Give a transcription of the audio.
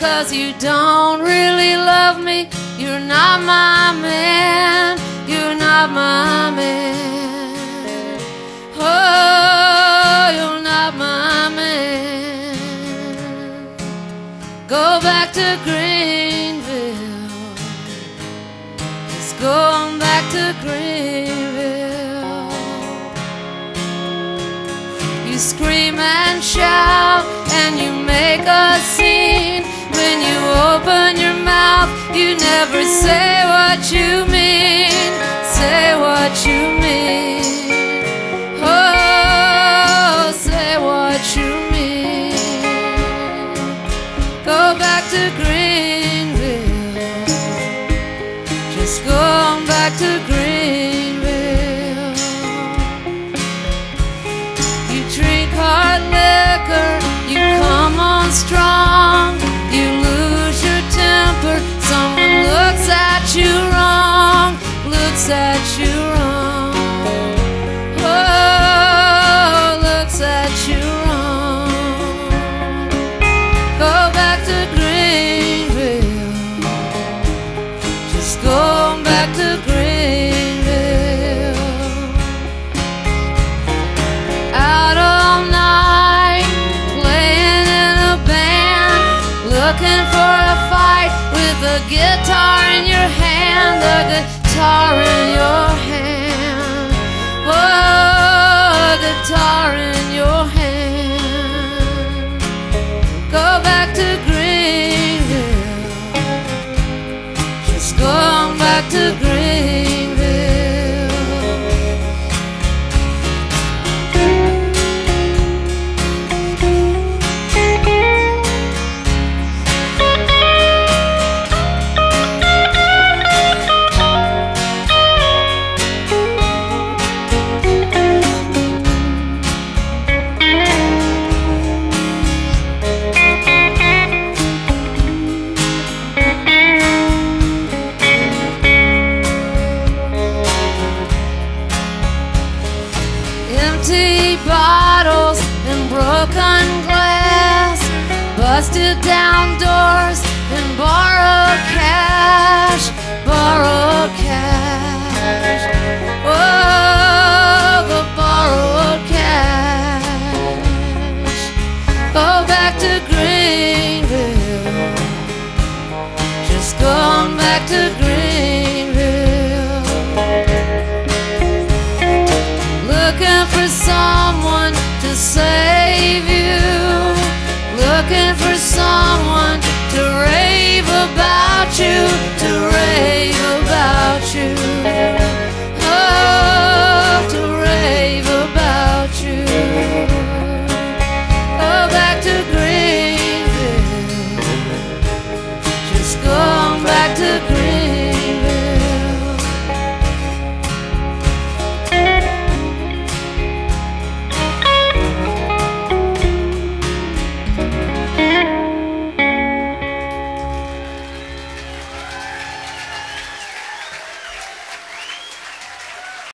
'cause you don't really love me. You're not my man, you're not my man. Oh, you're not my man. Go back to Greenville. It's going back to Greenville. You scream and shout and you make a scene. When you open your mouth, you never say what you mean. Say what you mean. Oh, say what you mean. Go back to Greenville. Just go on back to Greenville. You drink hard liquor, you come on strong. Someone looks at you wrong, oh, looks at you wrong. Go back to Greenville, just go back to Greenville. Out all night, playing in a band, looking for a fight. The guitar in your hand, the guitar in your hand. Whoa, guitar in your hand. Go back to Greenville. Just go on back to Greenville. Empty bottles and broken glass, busted down doors and borrowed cash, borrowed cash. Oh, the borrowed cash. Go back to Greenville. Just go on back to Greenville. Looking for someone to save you. Looking for someone.